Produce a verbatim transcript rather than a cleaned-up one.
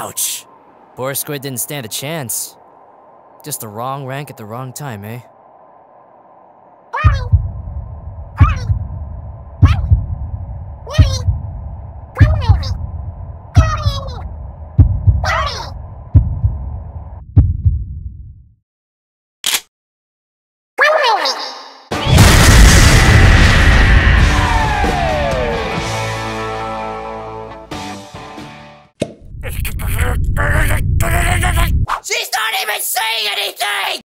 Ouch! Boris Squid didn't stand a chance. Just the wrong rank at the wrong time, eh?